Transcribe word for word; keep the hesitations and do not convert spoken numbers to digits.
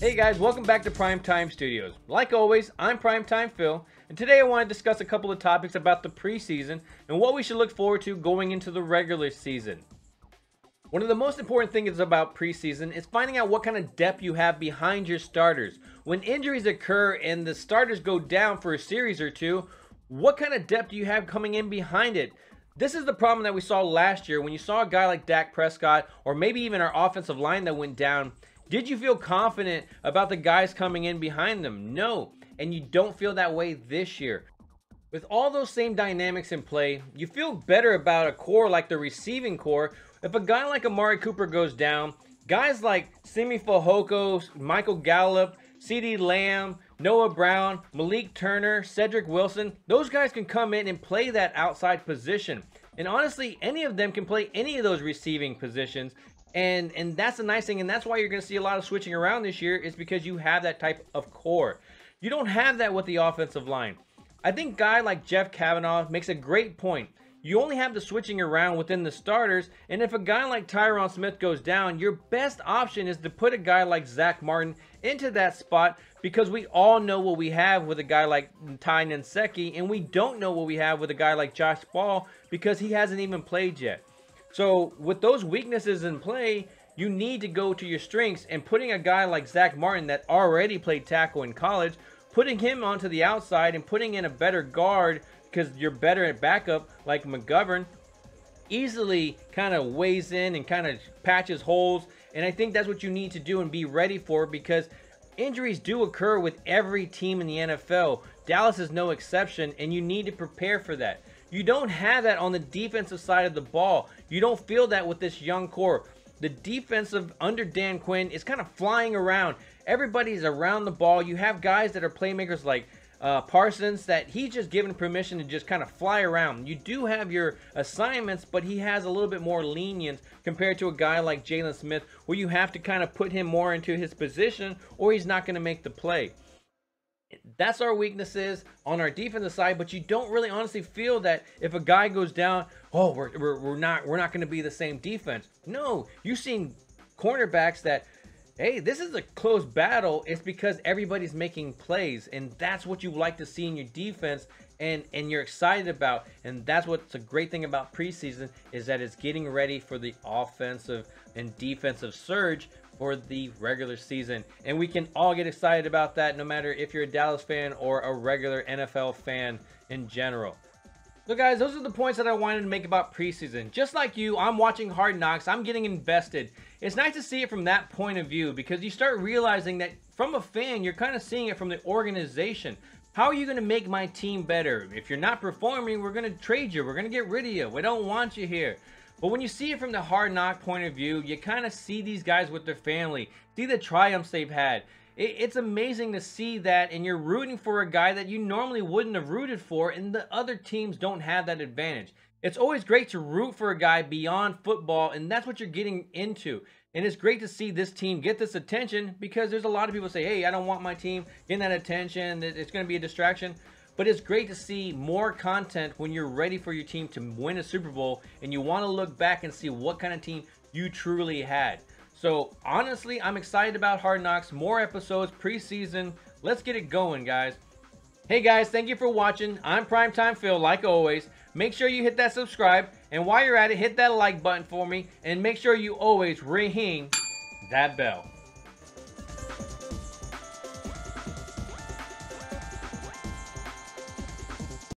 Hey guys, welcome back to Primetime Studios. Like always, I'm Primetime Phil, and today I want to discuss a couple of topics about the preseason and what we should look forward to going into the regular season. One of the most important things about preseason is finding out what kind of depth you have behind your starters. When injuries occur and the starters go down for a series or two, what kind of depth do you have coming in behind it? This is the problem that we saw last year when you saw a guy like Dak Prescott or maybe even our offensive line that went down. Did you feel confident about the guys coming in behind them? No, and you don't feel that way this year. With all those same dynamics in play, you feel better about a core like the receiving core. If a guy like Amari Cooper goes down, guys like Simi Fajokos, Michael Gallup, C D. Lamb, Noah Brown, Malik Turner, Cedric Wilson, those guys can come in and play that outside position. And honestly, any of them can play any of those receiving positions. And, and that's the nice thing, and that's why you're going to see a lot of switching around this year, is because you have that type of core. You don't have that with the offensive line. I think a guy like Jeff Kavanaugh makes a great point. You only have the switching around within the starters, and if a guy like Tyron Smith goes down, your best option is to put a guy like Zach Martin into that spot, because we all know what we have with a guy like Ty Ninseki, and we don't know what we have with a guy like Josh Ball because he hasn't even played yet. So with those weaknesses in play, you need to go to your strengths, and putting a guy like Zach Martin that already played tackle in college, putting him onto the outside and putting in a better guard, because you're better at backup like McGovern, easily kind of weighs in and kind of patches holes. And I think that's what you need to do and be ready for, because injuries do occur with every team in the N F L. Dallas is no exception, and you need to prepare for that. You don't have that on the defensive side of the ball. You don't feel that with this young core. The defensive under Dan Quinn is kind of flying around. Everybody's around the ball. You have guys that are playmakers like Uh, Parsons, that he's just given permission to just kind of fly around. You do have your assignments, but he has a little bit more lenience compared to a guy like Jaylen Smith, where you have to kind of put him more into his position or he's not going to make the play. That's our weaknesses on our defensive side, but you don't really honestly feel that if a guy goes down, oh, we're, we're, we're not we're not going to be the same defense. No, you've seen cornerbacks that, hey, this is a close battle. It's because everybody's making plays, and that's what you like to see in your defense, and, and you're excited about. And that's what's a great thing about preseason, is that it's getting ready for the offensive and defensive surge for the regular season. And we can all get excited about that, no matter if you're a Dallas fan or a regular N F L fan in general. So guys, those are the points that I wanted to make about preseason. Just like you, I'm watching Hard Knocks. I'm getting invested. It's nice to see it from that point of view, because you start realizing that from a fan, you're kind of seeing it from the organization. How are you going to make my team better? If you're not performing, we're going to trade you. We're going to get rid of you. We don't want you here. But when you see it from the Hard Knock point of view, you kind of see these guys with their family, see the triumphs they've had. It's amazing to see that, and you're rooting for a guy that you normally wouldn't have rooted for, and the other teams don't have that advantage. It's always great to root for a guy beyond football, and that's what you're getting into. And it's great to see this team get this attention, because there's a lot of people say, hey, I don't want my team getting that attention, it's going to be a distraction. But it's great to see more content when you're ready for your team to win a Super Bowl, and you want to look back and see what kind of team you truly had. So honestly, I'm excited about Hard Knocks, more episodes, preseason. Let's get it going, guys. Hey guys, thank you for watching. I'm Primetime Phil, like always. Make sure you hit that subscribe, and while you're at it, hit that like button for me, and make sure you always ring that bell.